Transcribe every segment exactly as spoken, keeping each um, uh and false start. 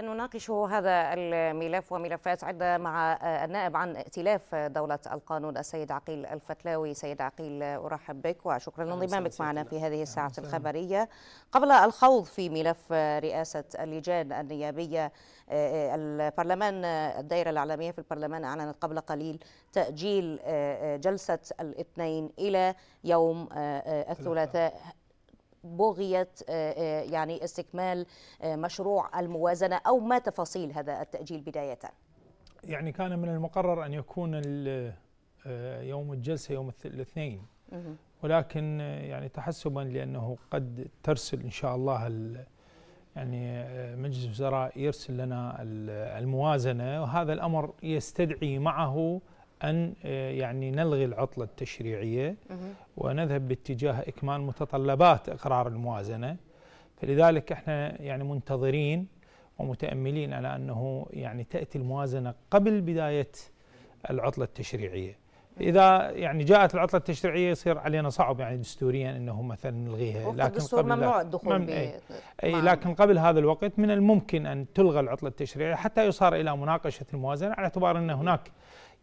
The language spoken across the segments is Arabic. نناقش هذا الملف وملفات عدة مع النائب عن ائتلاف دولة القانون السيد عقيل الفتلاوي. سيد عقيل، أرحب بك وشكرا لانضمامك معنا في هذه الساعة الخبرية. قبل الخوض في ملف رئاسة اللجان النيابية، البرلمان الدائرة الإعلامية في البرلمان أعلنت قبل قليل تأجيل جلسة الاثنين إلى يوم الثلاثاء بغية يعني استكمال مشروع الموازنة، أو ما تفاصيل هذا التأجيل بداية؟ يعني كان من المقرر أن يكون يوم الجلسة يوم الاثنين، ولكن يعني تحسبا لأنه قد ترسل إن شاء الله يعني مجلس الوزراء يرسل لنا الموازنة، وهذا الأمر يستدعي معه أن يعني نلغي العطلة التشريعية ونذهب باتجاه إكمال متطلبات إقرار الموازنة. فلذلك احنا يعني منتظرين ومتأملين على أنه يعني تأتي الموازنة قبل بداية العطلة التشريعية. إذا يعني جاءت العطلة التشريعية يصير علينا صعب يعني دستوريا أنه مثلا نلغيها، لكن قبل ممنوع الدخول مم أي, أي لكن قبل هذا الوقت من الممكن أن تلغى العطلة التشريعية حتى يصار إلى مناقشة الموازنة، على اعتبار أن هناك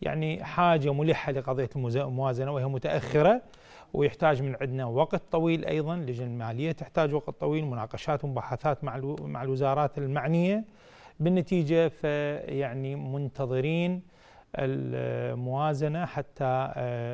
يعني حاجة ملحة لقضية الموازنة وهي متأخرة ويحتاج من عندنا وقت طويل. أيضا لجنة المالية تحتاج وقت طويل، مناقشات ومباحثات مع مع الوزارات المعنية بالنتيجة. فيعني منتظرين الموازنة حتى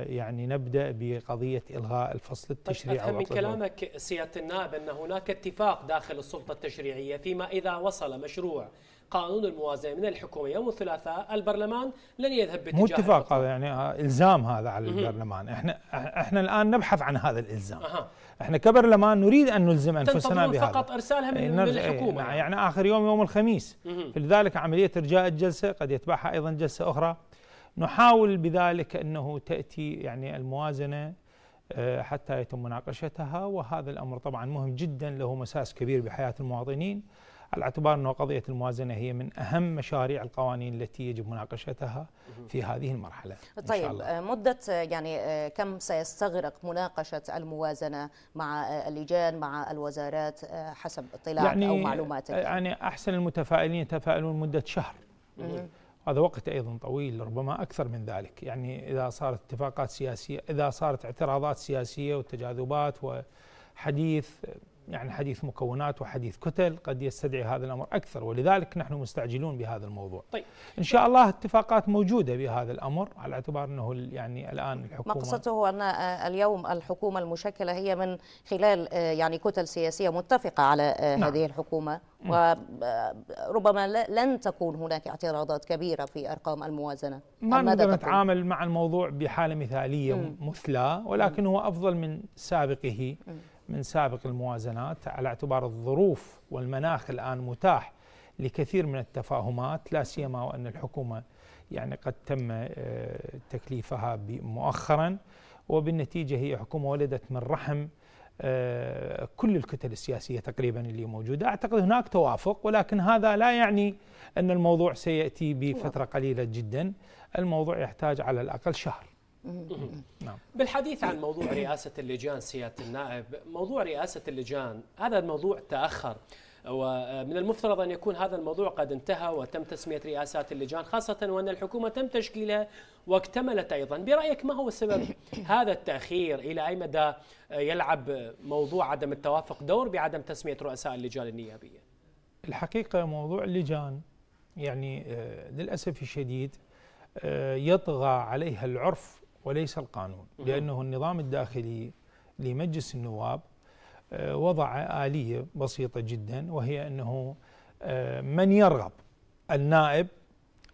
يعني نبدأ بقضية إلغاء الفصل التشريعي. أفهم من كلامك سيادة النائب أن هناك اتفاق داخل السلطة التشريعية فيما إذا وصل مشروع قانون الموازنة من الحكومة يوم الثلاثاء البرلمان لن يذهب باتجاه، مو اتفاق هذا يعني إلزام هذا على البرلمان. احنا احنا الآن نبحث عن هذا الإلزام. أه. احنا كبرلمان نريد أن نلزم أنفسنا بهذا، فقط إرسالها من, من الحكومة يعني. يعني آخر يوم يوم الخميس. مه. فلذلك عملية إرجاء الجلسة قد يتبعها أيضا جلسة أخرى، نحاول بذلك أنه تأتي يعني الموازنة حتى يتم مناقشتها. وهذا الأمر طبعا مهم جدا، له مساس كبير بحياة المواطنين، على اعتبار أن قضية الموازنة هي من أهم مشاريع القوانين التي يجب مناقشتها في هذه المرحلة. طيب إن شاء الله. مدة يعني كم سيستغرق مناقشة الموازنة مع اللجان مع الوزارات حسب اطلاع يعني أو معلوماتك؟ يعني أحسن المتفائلين يتفائلون مدة شهر. هذا وقت أيضا طويل، ربما أكثر من ذلك، يعني إذا صارت اتفاقات سياسية، إذا صارت اعتراضات سياسية وتجاذبات وحديث يعني حديث مكونات وحديث كتل، قد يستدعي هذا الأمر أكثر، ولذلك نحن مستعجلون بهذا الموضوع. طيب. إن شاء الله اتفاقات موجودة بهذا الأمر، على اعتبار أنه يعني الآن الحكومة، ما قصته أن اليوم الحكومة المشكلة هي من خلال يعني كتل سياسية متفقة على هذه نعم. الحكومة، وربما لن تكون هناك اعتراضات كبيرة في أرقام الموازنة. ما نقدر نتعامل مع الموضوع بحالة مثالية مثلى، ولكن هو أفضل من سابقه، من سابق الموازنات، على اعتبار الظروف والمناخ الآن متاح لكثير من التفاهمات، لا سيما وأن الحكومة يعني قد تم تكليفها مؤخرا، وبالنتيجة هي حكومة ولدت من رحم كل الكتل السياسية تقريبا اللي موجودة. أعتقد هناك توافق، ولكن هذا لا يعني أن الموضوع سيأتي بفترة قليلة جدا، الموضوع يحتاج على الأقل شهر. بالحديث عن موضوع رئاسة اللجان سيادة النائب، موضوع رئاسة اللجان هذا الموضوع تأخر، ومن المفترض أن يكون هذا الموضوع قد انتهى وتم تسمية رئاسات اللجان، خاصة وأن الحكومة تم تشكيلها واكتملت أيضا. برأيك ما هو سبب هذا التأخير؟ إلى أي مدى يلعب موضوع عدم التوافق دور بعدم تسمية رؤساء اللجان النيابية؟ الحقيقة موضوع اللجان يعني للأسف الشديد يطغى عليها العرف وليس القانون، لأنه النظام الداخلي لمجلس النواب وضع آلية بسيطة جدا، وهي أنه من يرغب النائب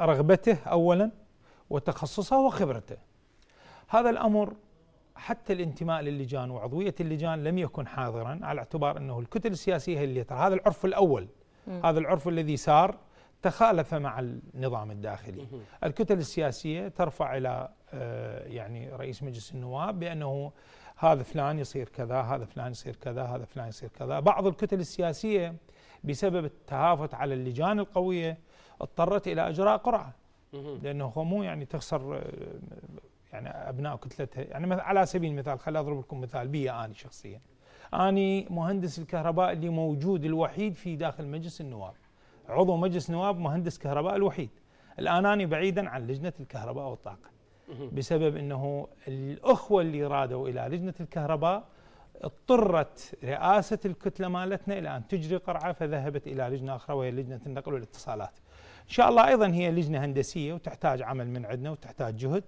رغبته أولا وتخصصه وخبرته. هذا الأمر حتى الانتماء للجان وعضوية اللجان لم يكن حاضرا، على اعتبار أنه الكتل السياسية هي اللي ترى. هذا العرف الأول، هذا العرف الذي سار تخالف مع النظام الداخلي. الكتل السياسية ترفع إلى يعني رئيس مجلس النواب بأنه هذا فلان يصير كذا، هذا فلان يصير كذا، هذا فلان يصير كذا. بعض الكتل السياسية بسبب التهافت على اللجان القوية اضطرت إلى إجراء قرعة، لأنه مو يعني تخسر يعني أبناء كتلتها. يعني على سبيل المثال، خليني أضرب لكم مثال بي أنا شخصيا. أنا مهندس الكهرباء اللي موجود الوحيد في داخل مجلس النواب، عضو مجلس نواب مهندس كهرباء الوحيد. الآن أنا بعيدا عن لجنة الكهرباء والطاقة بسبب أنه الأخوة اللي رادوا إلى لجنة الكهرباء اضطرت رئاسة الكتلة مالتنا إلى أن تجري قرعة فذهبت إلى لجنة أخرى وهي لجنة النقل والاتصالات. إن شاء الله أيضا هي لجنة هندسية وتحتاج عمل من عندنا وتحتاج جهد،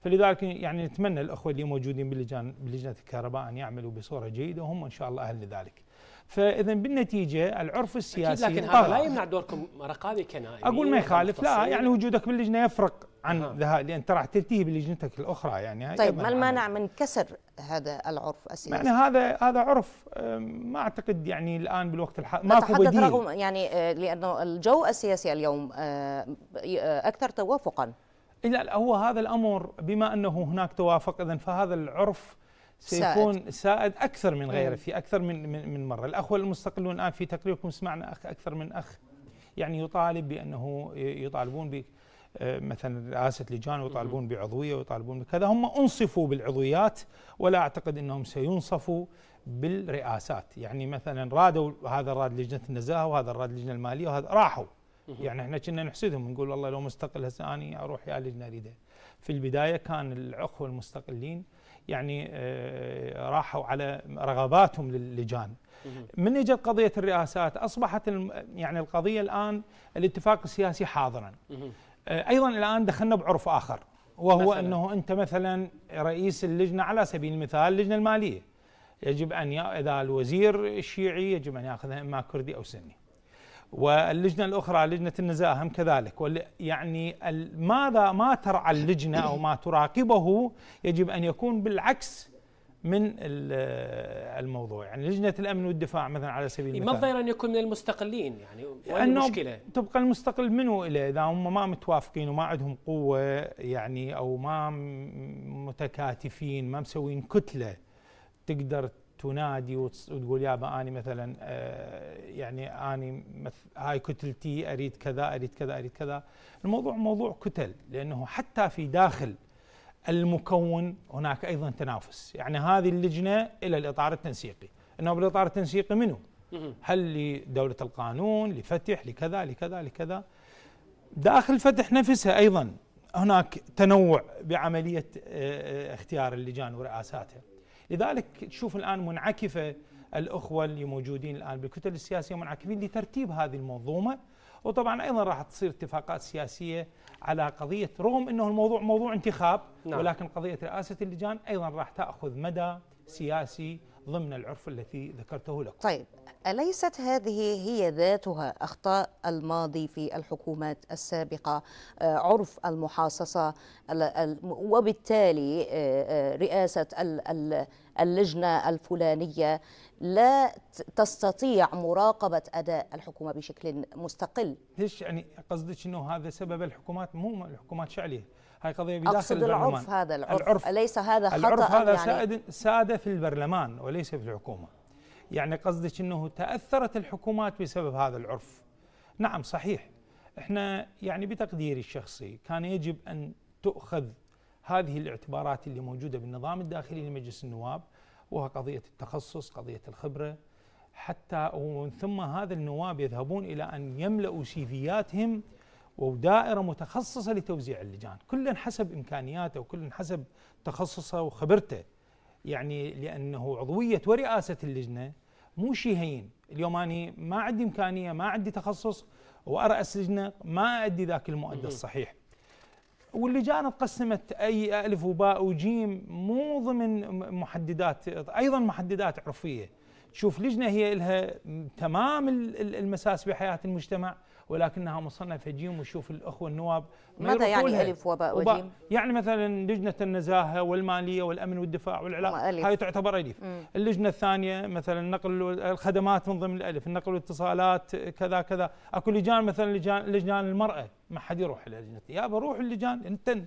فلذلك يعني نتمنى الأخوة اللي موجودين باللجان بلجنة الكهرباء أن يعملوا بصورة جيدة وهم إن شاء الله أهل لذلك. فإذا بالنتيجة العرف السياسي أكيد، لكن هذا لا يمنع دوركم رقابي كنائب. أقول ما يخالف، لا يعني وجودك باللجنة يفرق عن ذهاب لأن ترى راح تلتهي بلجنتك الأخرى. يعني طيب ما المانع من كسر هذا العرف السياسي؟ يعني هذا هذا عرف ما أعتقد يعني الآن بالوقت الحالي ماكو بديل. رغم يعني لأنه الجو السياسي اليوم أكثر توافقا. لا هو هذا الأمر بما أنه هناك توافق إذن فهذا العرف سيكون سائد, سائد أكثر من غيره في أكثر من من, من مرة. الأخوة المستقلون الآن في تقريركم سمعنا أخ أكثر من أخ يعني يطالب بأنه يطالبون ب مثلا رئاسة لجان ويطالبون بعضوية ويطالبون بكذا. هم أنصفوا بالعضويات ولا أعتقد أنهم سينصفوا بالرئاسات. يعني مثلا رادوا هذا راد لجنة النزاهة وهذا راد لجنة المالية وهذا راحوا. يعني احنا كنا نحسدهم نقول والله لو مستقل هسه أنا أروح يا لجنة أريدها. في البداية كان الأخوة المستقلين يعني راحوا على رغباتهم للجان. من اجت قضية الرئاسات أصبحت يعني القضية الآن الاتفاق السياسي حاضرا. أيضا الآن دخلنا بعرف آخر وهو مثلاً. أنه أنت مثلا رئيس اللجنة على سبيل المثال اللجنة المالية يجب أن إذا الوزير الشيعي يجب أن يأخذها إما كردي أو سني. واللجنة الأخرى لجنة النزاهة هم كذلك. يعني ماذا ما ترعى اللجنة أو ما تراقبه يجب أن يكون بالعكس من الموضوع. يعني لجنة الأمن والدفاع مثلا على سبيل المثال ما ظاهر أن يكون من المستقلين يعني ولا مشكلة. تبقى المستقل منو إليه إذا هم ما متوافقين وما عندهم قوة يعني أو ما متكاتفين ما مسوين كتلة تقدر تنادي وتقول يابا أنا مثلا يعني أنا هاي كتلتي أريد كذا أريد كذا أريد كذا. الموضوع موضوع كتل لأنه حتى في داخل المكون هناك أيضا تنافس. يعني هذه اللجنة إلى الإطار التنسيقي إنه بالإطار التنسيقي منه هل لدولة القانون لفتح لكذا لكذا لكذا. داخل فتح نفسها أيضا هناك تنوع بعملية اختيار اللجان ورئاساتها. لذلك تشوف الآن منعكفة الأخوة اللي موجودين الآن بالكتل السياسية منعكفين لترتيب هذه المنظومة. وطبعا أيضا راح تصير اتفاقات سياسية على قضية رغم أنه الموضوع موضوع انتخاب نعم. ولكن قضية رئاسة اللجان أيضا راح تأخذ مدى سياسي ضمن العرف الذي ذكرته لكم. طيب أليست هذه هي ذاتها أخطاء الماضي في الحكومات السابقة؟ عرف المحاصصة وبالتالي رئاسة اللجنة الفلانية لا تستطيع مراقبة أداء الحكومة بشكل مستقل. ليش يعني قصدك أنه هذا سبب الحكومات مو الحكومات شعلية؟ هاي قضية بداخل أقصد البرلمان. العرف هذا العرف, العرف أليس هذا خطأ؟ العرف هذا يعني ساد في البرلمان وليس في الحكومة. يعني قصدك أنه تأثرت الحكومات بسبب هذا العرف. نعم صحيح. إحنا يعني بتقديري الشخصي كان يجب أن تؤخذ هذه الاعتبارات اللي موجودة بالنظام الداخلي لمجلس النواب وهو قضية التخصص قضية الخبرة حتى ومن ثم هذا النواب يذهبون إلى أن يملأوا سيفياتهم ودائرة متخصصة لتوزيع اللجان كل حسب إمكانياته وكل حسب تخصصه وخبرته. يعني لأنه عضوية ورئاسة اللجنة مو شيء هين. اليوم أنا ما عندي إمكانية ما عندي تخصص وأرأس لجنة ما أدي ذاك المؤدى الصحيح. واللجان اتقسمت أي ألف وباء وجيم مو ضمن محددات أيضا محددات عرفية. تشوف لجنة هي لها تمام المساس بحياة المجتمع ولكنها مصنفة جيم. وشوف الأخوة النواب ماذا يعني ألف وباء وجيم؟ يعني مثلا لجنة النزاهة والمالية والأمن والدفاع والعلاقة هاي تعتبر ألف. مم. اللجنة الثانية مثلا نقل الخدمات من ضمن الألف النقل والاتصالات كذا كذا. أكو لجان مثلا لجان, لجان المرأة ما حد يروح إلى لجنة يا بروح اللجان أنت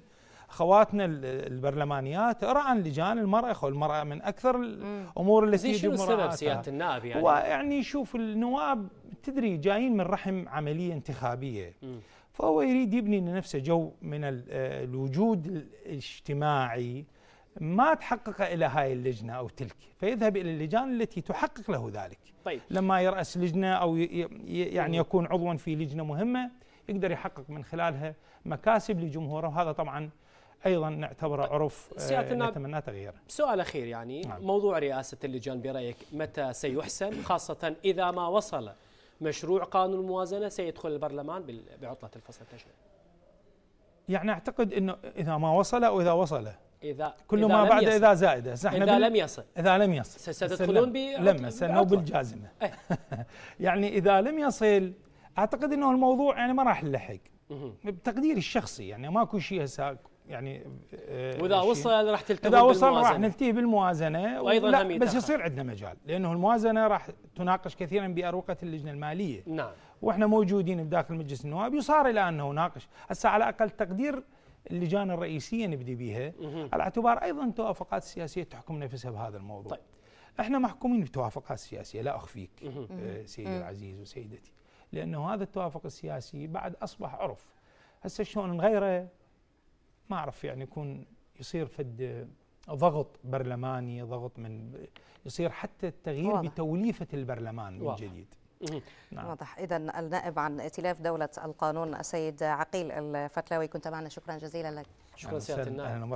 خواتنا البرلمانيات اقرا عن لجان المراه. اخو المراه من اكثر الامور التي يجب مراعاتها. شنو سبب سياده النائب يعني؟ ويعني شوف النواب تدري جايين من رحم عمليه انتخابيه م. فهو يريد يبني لنفسه جو من الوجود الاجتماعي ما تحقق إلى هاي اللجنة أو تلك، فيذهب إلى اللجان التي تحقق له ذلك. طيب. لما يرأس لجنة أو يعني يكون عضوا في لجنة مهمة يقدر يحقق من خلالها مكاسب لجمهوره، وهذا طبعا أيضا نعتبره عرف نتمنى تغييره. سؤال أخير يعني نعم. موضوع رئاسة اللجان برأيك متى سيحسم، خاصة إذا ما وصل مشروع قانون الموازنة سيدخل البرلمان بعطلة الفصل التشريعي؟ يعني أعتقد أنه إذا ما وصل أو إذا وصل إذا كل إذا ما بعد يصل. إذا زائدة إذا بال... لم يصل إذا لم يصل ستدخلون بعطلة بالجازمة أيه. يعني إذا لم يصل أعتقد أنه الموضوع يعني ما راح نلحق بتقديري الشخصي، يعني ماكو شيء هسه يعني آه واذا وصل راح تلتهي بالموازنه، اذا وصل راح نلتهي بالموازنه وايضا بس يصير عندنا مجال، لانه الموازنه راح تناقش كثيرا باروقه اللجنه الماليه. نعم. واحنا موجودين بداخل مجلس النواب وصار الى انه ناقش هسه على اقل تقدير اللجان الرئيسيه نبدي بها على اعتبار ايضا التوافقات السياسيه تحكم نفسها بهذا الموضوع. طيب. احنا محكومين بالتوافقات السياسيه لا اخفيك آه سيدي العزيز وسيدتي، لانه هذا التوافق السياسي بعد اصبح عرف، هسه شلون نغيره؟ ما اعرف، يعني يكون يصير فد ضغط برلماني، ضغط من يصير حتى التغيير واضح. بتوليفه البرلمان من جديد. نعم. واضح. اذا النائب عن ائتلاف دولة القانون السيد عقيل الفتلاوي كنت معنا، شكرا جزيلا لك. شكرا سيادة النائب.